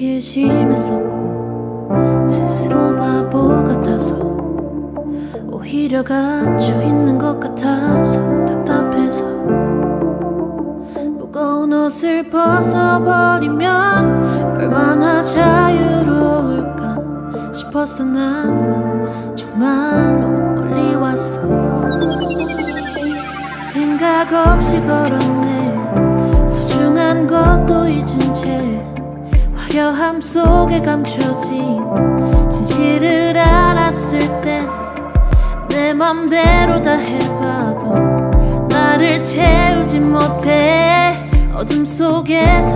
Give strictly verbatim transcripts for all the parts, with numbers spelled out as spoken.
되게 심했었고 스스로 바보 같아서 오히려 갇혀 있는 것 같아서 답답해서 무거운 옷을 벗어버리면 얼마나 자유로울까 싶어서 난 정말로 멀리 왔어. 생각 없이 걸었네. 소중한 것도 잊은 채 화려함 속에 감춰진 진실을 알았을 땐 내 맘대로 다 해봐도 나를 채우지 못해. 어둠 속에서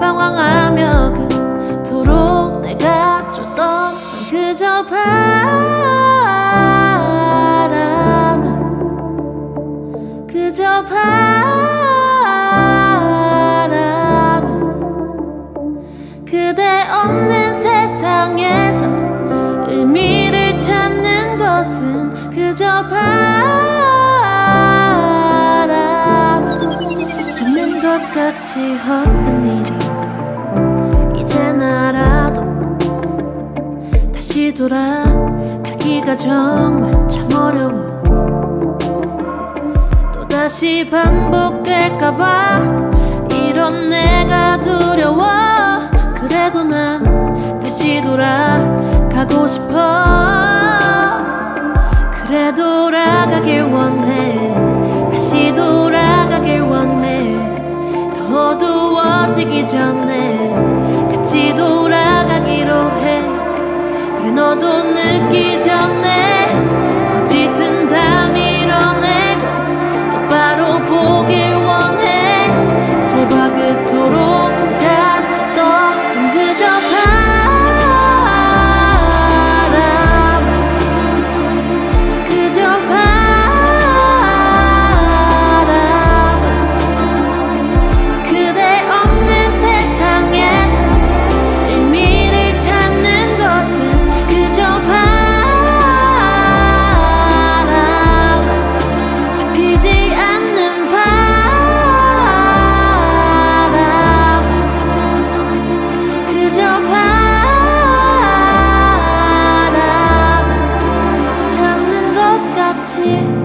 방황하며 그토록 내가 쫓던 난 그저 바람을 그저 바람을 그대 없는 세상에서 의미를 찾는 것은 그저 바람을 잡는 것 같이 헛된 일인가 이젠 알아도 다시 돌아가기가 정말 참 어려워. 또다시 반복될까봐 이런 내가 두려워. 그래도 난 다시 돌아가고 싶어. 그래 돌아가길 원해. 다시 돌아가길 원해. 더 어두워지기 전에 같이 돌아가기로 해. 그래 너도 늦기 전에 거짓은 다 밀어내고 똑바로 보길 원해. 제발 그토록 닦았던 그저 바람 그저 바람 그대 없는 세상에서 의미를 찾는 것은 그저 바람 잡히지 않는 바람 그저 바람 잡는 것 같이